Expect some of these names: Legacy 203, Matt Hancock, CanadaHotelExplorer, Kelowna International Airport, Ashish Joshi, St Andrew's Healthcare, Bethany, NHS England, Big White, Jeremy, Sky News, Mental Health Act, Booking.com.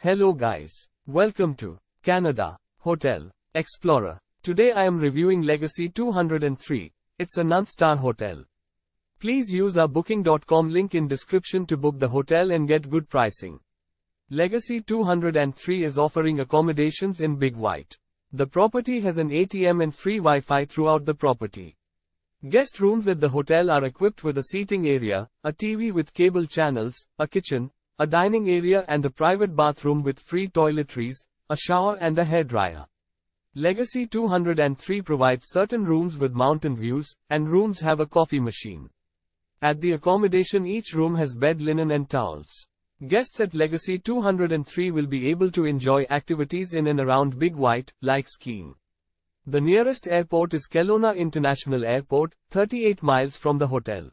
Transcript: Hello guys, welcome to Canada Hotel Explorer. Today I am reviewing Legacy 203. It's a non-star hotel. Please use our booking.com link in description to book the hotel and get good pricing. Legacy 203 is offering accommodations in Big White. The property has an ATM and free Wi-Fi throughout the property. Guest rooms at the hotel are equipped with a seating area, a TV with cable channels, a kitchen, a dining area and a private bathroom with free toiletries, a shower and a hairdryer. Legacy 203 provides certain rooms with mountain views, and rooms have a coffee machine. At the accommodation, each room has bed linen and towels. Guests at Legacy 203 will be able to enjoy activities in and around Big White, like skiing. The nearest airport is Kelowna International Airport, 38 miles from the hotel.